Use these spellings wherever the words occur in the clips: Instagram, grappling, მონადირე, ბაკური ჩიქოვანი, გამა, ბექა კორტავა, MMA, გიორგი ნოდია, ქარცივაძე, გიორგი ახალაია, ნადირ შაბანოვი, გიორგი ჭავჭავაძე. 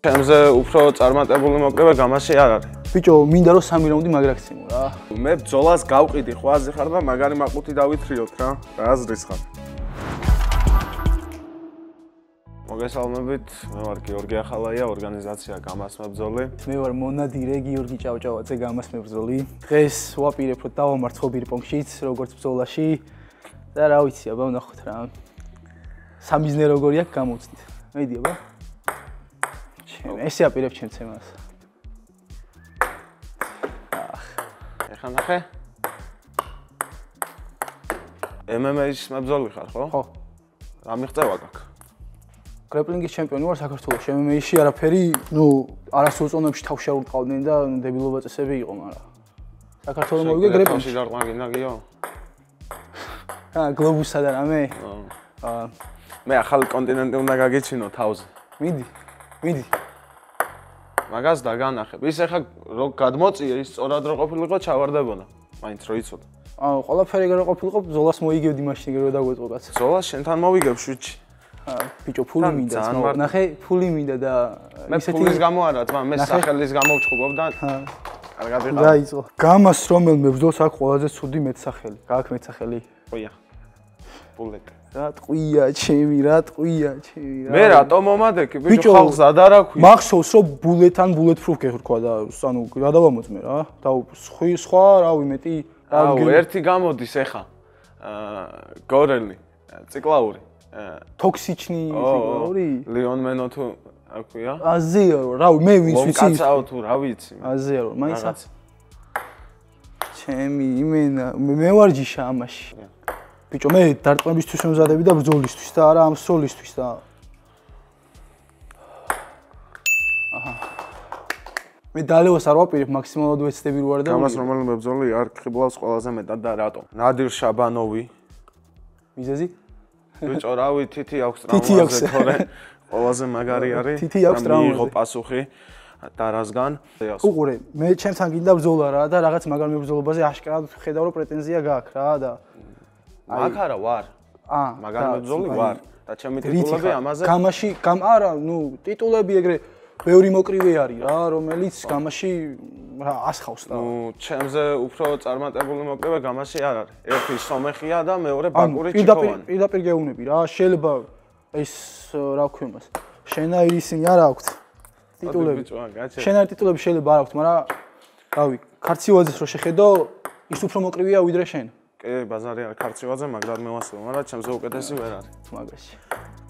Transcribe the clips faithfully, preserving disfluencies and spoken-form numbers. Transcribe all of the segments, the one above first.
Ჩემზე უფრო წარმატებული მოკრება გამაში არ არის. Ბიჭო, მინდა რომ სამი რამდი მაგრაქციმო რა. მე ბძოლას გავყიდი ხო აზრი ხარ და მაგარი მაყუთი დავითრიოთ რა. რა აზრის ხარ? მოგესალმებით, მე ვარ გიორგი ახალაია, ორგანიზაცია გამას მებრძოლი. მე ვარ მონადირე გიორგი ჭავჭავაძე გამას მებრძოლი. დღეს ვაპირებ რომ დავამარცხობ ირპომშიც, როგორც ბძოლაში და რა ვიცი, აბა ვნახოთ რა. სამიზნე როგორი აქვს გამოვწდით. მედი აბა Esi apirep çim çemaz. Ekran nakhe. MMA mebzoli xar, xo? Xo. Ra mixteva gak. Grappling-is çempioni var Sakartveloshi. MMA-shi araferi, nu, arasozonebshi tavsharul qavden da debiloba tsesebi iqo, mara. Sakartveloshi moviga grappling-shi garqma ginda giyo. Ha, globusa da rame. Ha. Me akhal kontinente unda gagichino tavze. Midi. Midi. Მაგას დაგანახებ. Ის ახლა რო გადმოწიე, ის სწორად რო ყოფილიყო ჩავარდებოდა. მაინც რო იცოდა. აა, ყველაფერი რო ყოფილიყო, ზოლას მოიგებდი მაშინ რო დაგვეწყო კაც. ზოლას შენთან მოვიგებ შუჩი. აა, ბიჭო, ფული მინდა, ნახე, ფული მინდა და ისეთი ფულის გამო არა, თმა, მე სახელის გამო ვჭყობობ და კარგად ვიყავ. დაიწყო. გამას რომელმე ბძოლს აქვს ყველაზე ცუდი მეტსახელი. გააქვს მეტსახელი? ოია. Bullet. Rat quiya, chemi, rat quiya, chemi. Me rato momadeki, bicho xalqs adara quiya. Maxsovs ro bulletan bulletproof geqrqva da, anu gadavamotme ra, da sxvi sxva, ravi meti, ravi ერთი გამოდის ეხა. აა, გორელი, ციკლაური. აა, toksichni ციკლაური? Leon meno tu akia? Azia, ravi me vins visi. Lomkatsao tu, ra vitsi. Azia, მაინც აც. Chemi, imena, me var jisha amashi. Ბიჭო, მე დარტყმებისთვის მომზადები და ბრძოლისთვის და არა ამ სოლისთვის და აჰა მე დალევას არ ვაპირებ მაქსიმალურად ვეცდები როარ და ამას რომელიმე ბრძოლი არ ხიბლავს ყველაზე მეტად და რატო? ნადირ შაბანოვი მიზეზი? ბიჭო, რავი, თითი აქვს ტრავმაზე თორე ყველაზე მაგარი არის. თითი აქვს ტრავმა. მიიღო პასუხი დარასგან. უყურე, მე ჩემთან გინდა ბრძოლა რა და რაღაც მაგარ მებრძოლობაზე აშკარად ხედავ რომ პრეტენზია გაქვს რა და მაგარა ვარ. აა, მაგარი მებრძოლი ვარ და ჩემი ტიტულები ამაზე. გამაში, გამ არა, ნუ ტიტულები ეგრე ბევრი მოკრივე არის რა, რომელიც გამაში რა ასხავს და. ნუ, ჩემზე უფრო წარმატებული მოკრივე გამაში არ არის. ერთი სომეხია და მეორე ბაკური ჩიქოვანი. პირდაპირ გეუნები რა, შეიძლება ეს რა ქვია მას. შენაირი ისინი არ აქვს ტიტულები. შენაირი ტიტულები შეიძლება არ აქვს, მაგრამ რავი, ქარცივაძეს რო შეხედო, ის უფრო მოკრივეა ვიდრე შენ. კი, ბაზარი არ ქარცივაძე, მაგრამ მე ვასწავლ, მაგრამ ჩემზე უკეთესი ვერ არის მაგაში.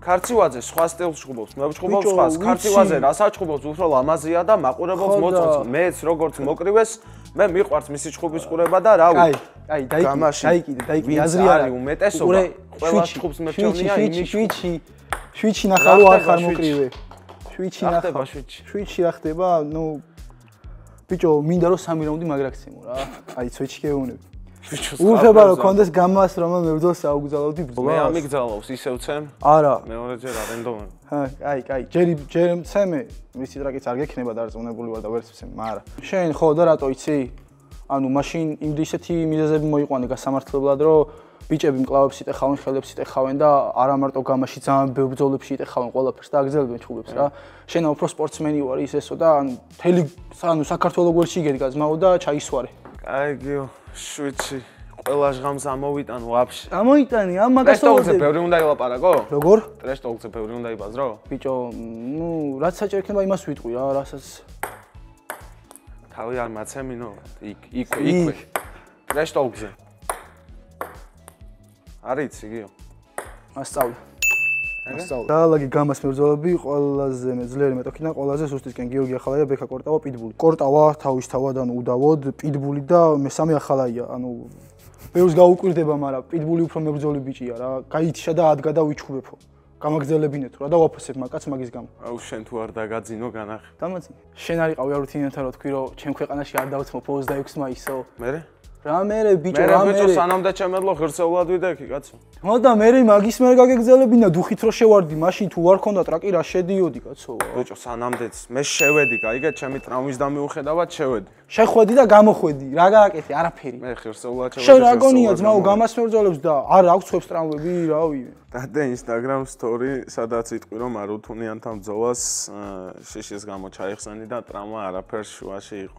ქარცივაძე სხვა სტილს ჭუბობს, მე ვჭუბობ სხვას. ქარცივაძე რასაც ჭუბობს, უფრო ლამაზია და მაყურებელს მოწონს. მეც როგორც მოკრივეს, მე მიყვარს მისი ჭუბის ყურება და რავი. აი, აი, დაიკიდე, დაიკიდე, დაიკიდე. აზრი არ არის უმეტესობა. ყველა ჭუბს მეფჩენია იმის. შვიჩი, შვიჩი ნახავ არ ხარ მოკრივე. შვიჩი ნახავ. შვიჩი რა ხდება? ნუ ბიჭო, მინდა რომ სამი რაუნდი მაგრაქციმო რა. აი, შვიჩი გეუნები. უხება რომ კონდეს გამას რომ მებრძოლს აუგზავნებდი ბძოლს. მე ამიგზავნავს ისევ წემ. არა. მეორეჯერ არ ენდოვან. ჰა, კაი, კაი. ჯერი ჯერ წემე, მისი ტრაკიც არ გექნება დარწმუნებული ვარ და ვერ წემ, მაგრამ შენ ხო და რატო იცი? ანუ მაშინ იმდ ისეთი მიზეზები მოიყვანე გასამართლებლად, რომ ბიჭები მკლავებს იტეხავენ, ხელებს იტეხავენ და არა მარტო გამაში ძალიან ბევრ ბძოლებში იტეხავენ ყველაფერს და აგრძელებენ ჭუბებს რა. შენ უფრო სპორტსმენი ვარ ის ესო და ანუ თელი ანუ საქართველოს გვერდში გედგა ძმაო და ჩაისვარე. აი გიო შვიჩი ყველა ჟღამს ამოვიტან ვაფშე. ამოვიტანი, ამ მაგასოვზე. ბევრი უნდა ილაპარაკო? როგორ? ტრეშტოლზე ბევრი უნდა იბაზრო? ბიჭო, ნუ რაც საჭირო იქნება იმას ვიტყვი რა, რასაც თავი არ მაცემინო, იქ იქ იქვე. ტრეშტოლზე. არის იგიო. მასწავლე. მასწავლე. დაალაგი გამას მებრძოლები, ყველაზე მეძლიერი მეტოქიდან ყველაზე სუსტისკენ გიორგი ახალაია, ბექა კორტავა, პიტბული. კორტავა თავისთავად ანუ უდავოდ, პიტბული და მესამე ახალაია, ანუ ბევრს გაუკვირდება, მაგრამ პიტბული უფრო მებრძოლი ბიჭია რა. გაითიშა და ადგა და ვიჩხუბებო. გამაგზელებინეთ რა და ვაფასებ მაგაც მაგის გამო. აუ შენ თუ არ დაგაძინო განახე. დამაძინე. შენ არ იყავი არუთინათან რა თქვი რომ ჩემ ქვეყანაში არ დავწმო ოცდაექვსე მაისო. მერე? Ramere bicho ramere. Mere bicho sanamda çemerlo hırsavla duydu ki kaç. Ha da mere magis mere gagek zele bina duhitro şevardi maşin tuvar konda trak irashe diyordu kaç o. Bicho sanamdets mes şevedi kayga çemi travmizdan miuxedavat şevedi. Şexvedi da gamoxvedi ra gaaketi araperi. Mere hırsavla çevedi. Şe ra goniya zma o gamasmerdzalebs da ara aks xvebs travmvebi ravi. Dade Instagram story sadats itqvi rom ar utunyan tam dzovas şeşes gamoçaixsani da travma araper şuaşi iqo.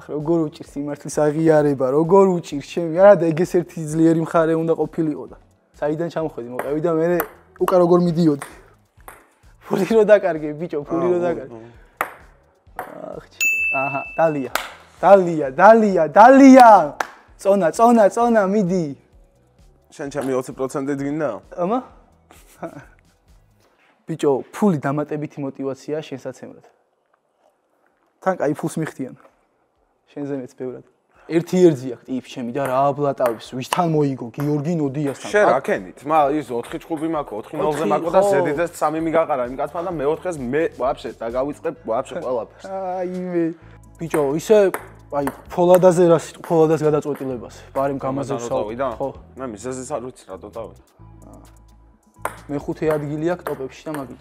ახლა როგორ უჭირს იმართლის აღიარება, როგორ უჭირს ჩემი, არა და ეგ ეს ერთი ძლიერი მხარე უნდა ყოფილიყო და საიდან ჩამოხედი მოყევი და მე უკან როგორ მიდიოდი. ფული რო დაკარგე ბიჭო, ფული რო დაკარგე. აღჩი. აჰა, დალია. დალია, დალია, დალია. წონა, წონა, წონა მიდი. შენ ჩემი ოცი პროცენტით გინდა? ამა? ბიჭო, ფული დამატებითი мотиваცია შენსაცემლად. თან კაი ფულს მიხდიან. შენზე მეც ბევრად. Ერთი ერძი აქვს ტიპ ჩემი და რა აბლატავებს, ვის თან მოიგო გიორგი ნოდიასთან. შე რა ქენით? მა ის ოთხი ჩხუბი მაქვს, ოთხი ნოლზე მაქვს და ზედიზეს სამი მიგაყარა იმ კაცმა და მეოთხეს მე ვაფშე დაგავიწყებ ვაფშე ყველაფერს. აიმე. ბიჭო, ისე აი ფოლადაზე რა სიტყვა, ფოლადას გადაწყვეტილებას. პარემ გამაზევსა. ხო, მე მიზეზიც არ ვიცი რატო დავი. მეხუთე ადგილი აქვს ტოპებში და მაგით.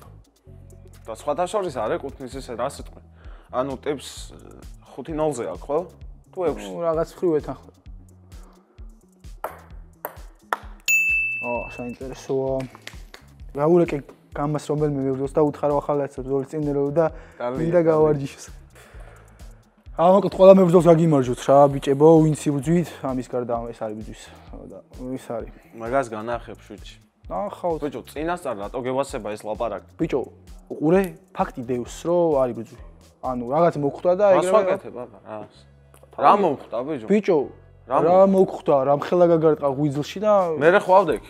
და სხვათა შორის არ ეკუთვნის ისე რა სიტყვა. ანუ ტიპს ხუთი ნოლზე აქვს ხო? თუ ექვსი. ნუ რაღაც ხრივეთ ახლა. აა, საინტერესოა. რაურეკე გამას რომელმე მეუბნოს და უთხარო ახალაისაც ზოლის წინდელო და მინდა გავარჯიშოს. ამაკეთ ყველა მებრძოლს აგიმარჯოთ რა ბიჭებო, ვინც იბძვით, ამის გარდა ეს არის ბიძვის და ის არის. მაგას განახებ შვიდში. ნახავთ. ბიჭო, წინასწარ რატო გევასება ეს ლაპარაკი? ბიჭო, ყურე ფაქტი დევს რომ არის ბიძვი. Anu, ragaz mokhta da egre. Asvagete baba, ha. Ra mokhta bijo. Bijo, ra mokhta, ra mkhela gagartqa gvidzlshi da mere khvavdek.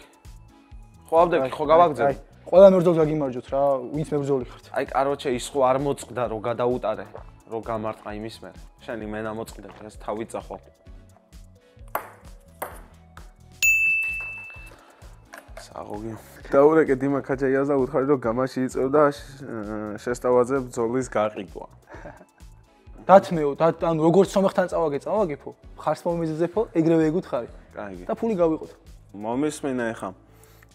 Khvavdek, kho gavagdzeb. Qvela merzolza gimarjot ra, vins merzoli khart. Ai, qaroche is kho ar motzqda ro gadautare, ro gamartqa imis mere. Sheni men amotzqdeb, es tavi tsaqo. Saqogi. Დაურეკეთ იმ ხაჭაიას და უთხარი რომ გამაში იწევდა შეესთავაზე ბძოლის გაყიდვა. დათმეო, ანუ როგორც სომეხთან წავაგე, წავაგეფო. ხარს მომიზეზეფო, ეგრევე ეგუთხარი. კარგი. და ფული გავიყოთ. მომისმინე ხა.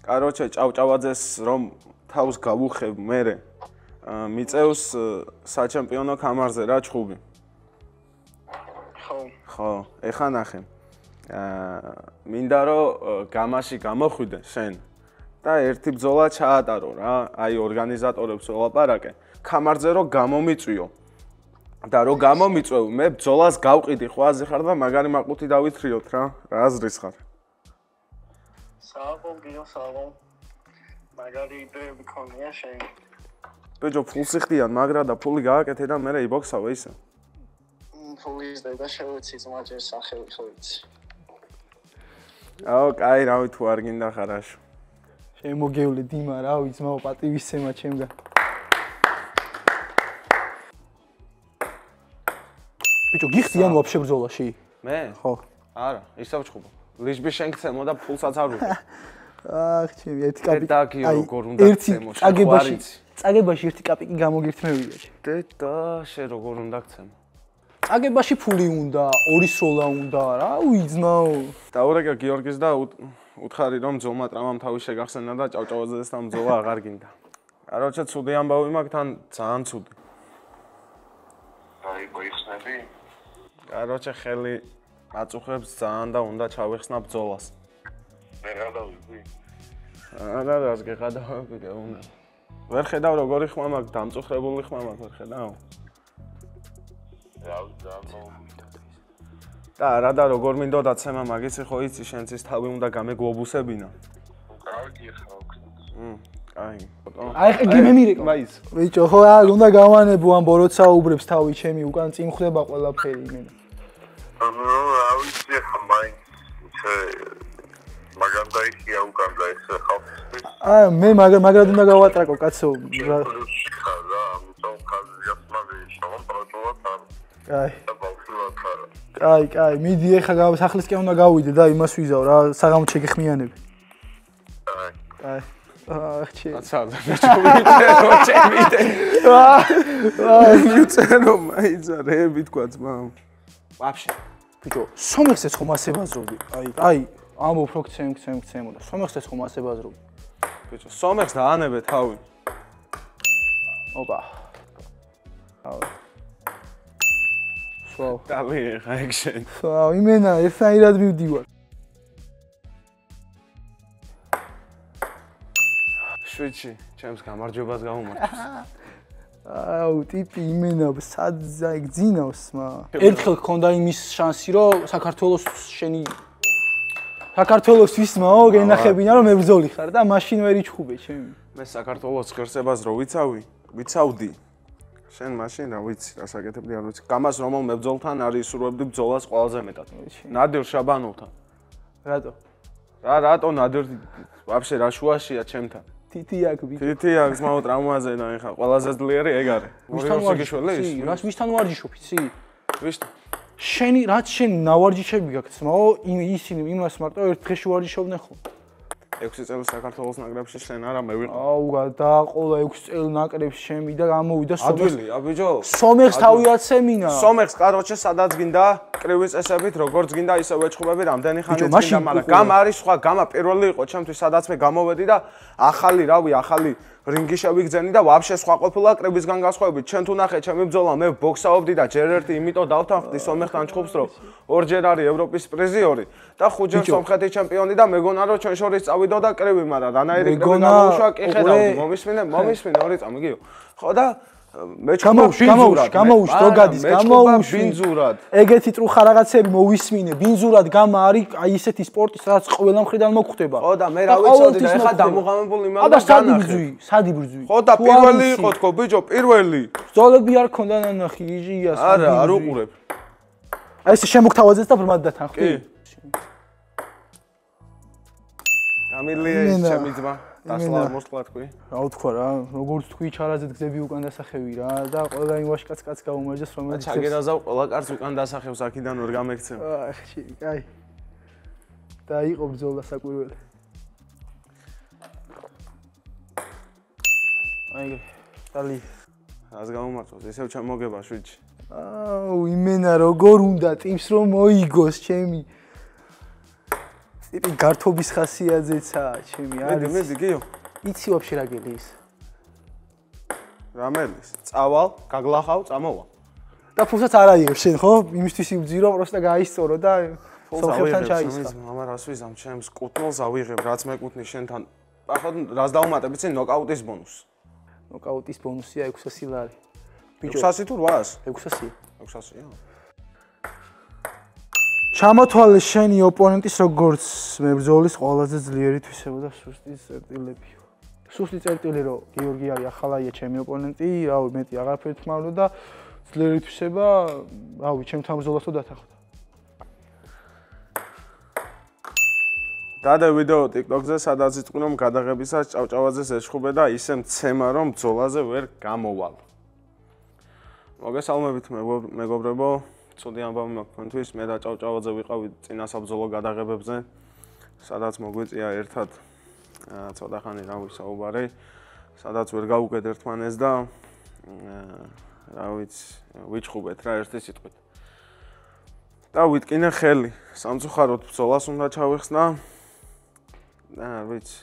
კაროჩე ჭავჭავაძეს რომ თავს გავუხებ მე მიწევს საჩემპიონო კამარზე რა ჩხუბი. ხო. ხო, ეხა ნახე. აა მინდა რომ გამაში გამოხვიდე შენ. და ერთი ბძოლა ჩაატარო რა, აი ორგანიზატორებს ოლაპარაკე. კამარზე რო გამომიწვიო და რო გამომიწვევ, მე ბძოლას გავყიდი ხო აზე ხარ და მაგარი მაყუთი დავითრიოთ რა. რა აზრის ხარ? საღო გიო საღო. მაგარი იდეები ქონია შენ. ბიჭო, ფულს იხდიან მაგრა და ფული გააკეთე და მე იბოქსავ ისე. ფული ზედა შევეცი ზმაჯერ სახელი ხო იცი. აო, კაი, რავი თუ არ გინდა ხარაშო. Emogevle Dima ra vizmao pativissema chemga. Bicho gixtian vapshe brzolashi? Me? Kho. Ara, isav chkhuba. Lishbi shen gtsemo da pulsats ar uqo. Akh, chemi erti kapi. Dagio rogor unda gtsemo? Tsagabashi, tsagabashi erti kapi ki gamogirtmevida. Deda, she rogor unda gtsemo? Tsagabashi puli unda, ორი სოლა unda ra, vizmao. Daurega Georgis da უთხარი რომ ძოლმა ტრავამ თავი შეგახსენა და ჭავჭავაძეს და ძოლა აღარ გინდა. არაჩე ცუდი ამბავი მაქვს თან ძალიან ცუდი. აი, მოიხსნები? არაჩე ხელი აწუხებს ძალიან და უნდა ჩავეხსნაბ ძოლას. მე გადავიყვი. არა, რა გეყადავები უნდა. ვერ ხედავ როგორი ხმა მაქვს, დამწუხრებული ხმა მაქვს, ვერ ხედავ. რა ძამო და რა და როგორ მინდოდა ცემა მაგისი ხო იცი შენც ის თავი უნდა გამეგლობუსებინა. კარგი ხარ ოქს. მმ, აი. აი ხე გიმემირეკო. მაის. ბიჭო ხო არ უნდა გავანებო ამ ბოროტსა უბრებს თავი ჩემი უკან წიმხდება ყველაფერი იმენა. ანუ რა ვიცი ხა მაინც ისე მაგრამ დაიქია უკან და ისე ხალხი. აა მე მაგრამ მაგრამ უნდა გავატრაკო კაცო. რა ხარ რა ამიტომ ხაზი გასმადი შევაპრატოთ არ. აი. Кай, кай, მიდი ეხა სახლისკენ უნდა გავიდე და იმას ვიზავ რა, საღამო შეგეხმიანები. კაი. კაი. Acha, wow. That way, action. Wow, I mean, I find that beautiful. Switchy, James Kamar, Jobas Gauma. Oh, Tipi, I mean, I'm sad. Like Zinos, ma. Erkel Kondai Miss Chansiro, Sakartolos Sheni. Sakartolos Swiss, ma. Oh, and I have been around Mevzoli. That machine very good. Sakartolos Kersebas Rovitsawi, with Saudi. Შენ მაშინ რა ვიცი, რა საკეთებდი არ ვიცი. Გამას რომელ მებძოლთან არ ისურვებდი ბძოლას ყველაზე მეტად. ნადირ შაბანოვთან. Რატო? რა რატო ნადირ ვაფშე რა შუაშია ჩემთან? Თითი აქ ვიტყვი. Თითი აქ ძმაო ტრავმაზე და ეხა ყველაზე ძლიერი ეგ არის. მისთან ვარჯიშობ ის? რას მისთან ვარჯიშობ იცი? ვიშთან. შენი რაც შენ ნავარჯიშები გაქვს ძმაო, ისინი იმას მარტო ერთ დღეში ვარჯიშობდნენ ხო? ექვსი წელი საქართველოს ნაკრებში შენ არა მე ვიყავ. აუ გადააყოლა ექვსი წელი ნაკრებში შენ მიდა გამოვიდა სომეხი. ადვილი, აბიჯო. სომეხს თავი აცემინა. სომეხს კაროჩე სადაც გინდა კრივის წესებით, როგორც გინდა ისე ვეჭხუბები, რამდენი ხანია გინდა, მაგრამ გამ არის სხვა, გამა პირველი იყო ჩემთვის, სადაც მე გამოვედი და ახალი, რავი, ახალი რინგი შევიგზენი და ვაფშე სხვა ყოფილა კრებისგან განსხვავებით. ჩენ თუ ნახე, ჩემი ბძოლა მე ბოქსაობდი და ჯერ ერთი იმიტომ დავთანხმდი სომეხთან ჩხუბს, რომ ორჯერ არის ევროპის პრიზიორი და ხუთჯერ სომხეთის ჩემპიონი და მეგონა რომ ჩვენ შორის წავიდო და კრები, მაგრამ რანაირი კრები გამოუშვა კი ხედავდი, მომისმინე, მომისმინე ორი წამიგიო. ხო და გამოუშვ, გამოუშვ, გამოუშვ, რო გადის, გამოუშვ ბინძურად. ეგეთი ტრუხა რაღაცები მოვისმინე, ბინძურად გამა არის აი ესეთი სპორტი, სადაც ყველა მხრიდან მოხვდება. ხო და მე რა ვიცოდი და ეხა დამოღამებული იმან და განახე. სადი ბრძვი? ხო და პირველი იყო თქო ბიჭო, პირველი. ბრძოლები არ ქონდა ნანახი, იჟია სადი. არა, არ უყურებ. აი ესე შემოგთავაზეს და ბრმად დათანხმდი. გამილია ჩემი ძმა. Დასლა არ მოსვლა თქვი. რა ვთქვა რა, როგორც თქვი ჩარაძე გზები უკან დასახევი რა და ყველა იმ ვაშკაცკაც გაუმარჯოს რომელიც ჩაგერაზავ ყველა კარს უკან დასახევს აქიდან ვერ გამეკცემ. აა ხში, კაი. და იყო ბრძოლა საკვირველი. აი, დალი. რას გამომართვას? ესევ ჩამოგება შვიდში. აუ, იმენა როგორ უნდა ტიპს რომ მოიგოს ჩემი. It's a good thing. It's a good thing. It's a good thing. It's a good thing. It's a good thing. It's a good thing. It's a good thing. It's a good thing. It's a good thing. It's a good thing. Ჩამოთვალე შენი ოპონენტის როგორც მებრძოლის ყველაზე ძლიერი თვისება და სუსტი წერტილებიო. სუსტი წერტილი რო გიორგი ახალაია ჩემი ოპონენტი, რავი მეტი აღარაფერი თქმავდა და ძლიერი თვისება, რავი ჩემთან ბრძოლას თუ დათანხმდა. დადა ვიდეო TikTok-ზე, სადაც იწყნომ გადაღებისას ჭავჭავაძეს ეშხუბე და ისე მცემა რომ ბრძოლაზე ვერ გამოვალ. მოგესალმებით მეგობრებო. Წოდი ამბავი მაქვს თქვენთვის, მე და ჭავჭავაძე ვიყავით წინასაბრძოლო გადაღებებზე, სადაც მოგვიწია ერთად ცოტა ხანი რა ვისაუბარი, სადაც ვერ გავუგეთ ერთმანეთს და რა ვიცი, ვიჭხუბეთ რა ერთი სიტყვით. და ვიტკინე ხელი, სამწუხაროდ ბრძოლას უნდა ჩავიხსნა. და რა ვიცი,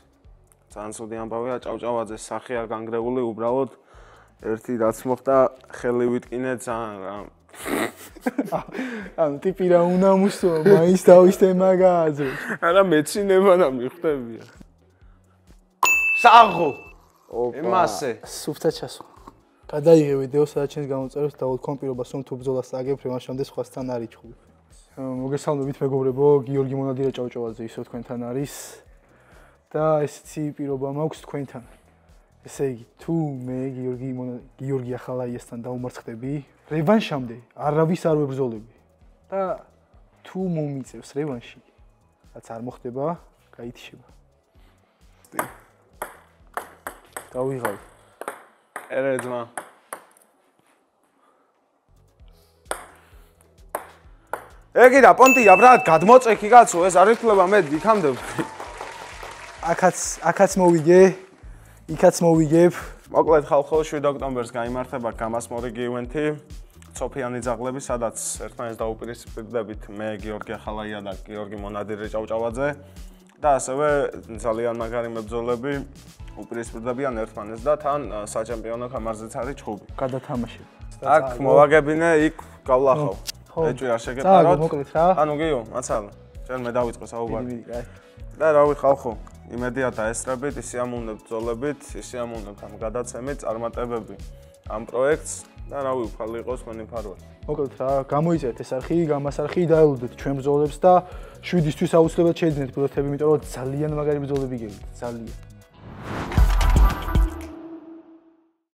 ძალიან ცუდი ამბავია, ჭავჭავაძეს სახე არ განგრეული, უბრალოდ ერთი რაც მოხდა, ხელი ვიტკინე ძალიან რა ანუ ტიპი რა უნამუსო, მაინც თავის თემა გააძრეს. არა მეცინება და მიხვდებია. საღო. ემასე. სუფთა ჩასვა. გადაიღე ვიდეო, სადაც შენს გამოწერებს დავუთ კომპირობას, რომ თუ ბრძოლას წაგებ, რემ ამშამდე სხვასთან არ იჭხუბ. მოგესალმებით მეგობრებო, გიორგი მონადირე ჭავჭავაძე ისევ თქვენთან არის და ესეც პირობა მაქვს თქვენთან. ესე იგი, თუ მე გიორგი გიორგი ახალაიასთან დაუმარცხდები, რევანშამდე არავის არ ვებრძოლები. და თუ მომიწევს რევანში, რაც არ მოხდება, გაითიშება. დავიღალ. ერე ძმა. ეგ და პონტია, ბრატ, გადმოწექი კაცო, ეს არ ეხლება მე იქამდე. აკაც, აკაც მოვიგე. იქაც მოვიგებ. მოკლედ ხალხო შვიდ ოქტომბერს გამართება გამასმოდი ივენთი სოფიანი ძაღლები, სადაც ერთმანეთს დაუპირისპირდებით მე გიორგი ახალაია და გიორგი მონადირე ჭავჭავაძე და ასევე ძალიან მაგარი მებრძოლები უპირისპირდებიან ერთმანეთს და თან საჩემპიონო ქამარზეც არის ჩხუბი. გადათამაში. აქ მოვაგებინე, იქ გავლახავ. ეჭვი არ შეგეპაროთ. ანუ გიო, მაცალა. ჩვენ მე დავიწყე საუბარი. და რავი ხალხო, იმედია დაესწრებით, ისე ამუნდებ ბრძოლებით, ისე ამუნდებ ამ გადაცემით წარმატებები ამ პროექტს. და რავი უფალი იყოს მენი ფარველი. მოკლედ რა, გამოიწეთ ეს არქი, გამასარხი დაელოდეთ ჩვენ ბრძოლებს და შვიდისთვის აუცილებლად შეიძინეთ ბილეთები, იმიტომ რომ ძალიან მაგარი ბრძოლები გევლით, ძალიან.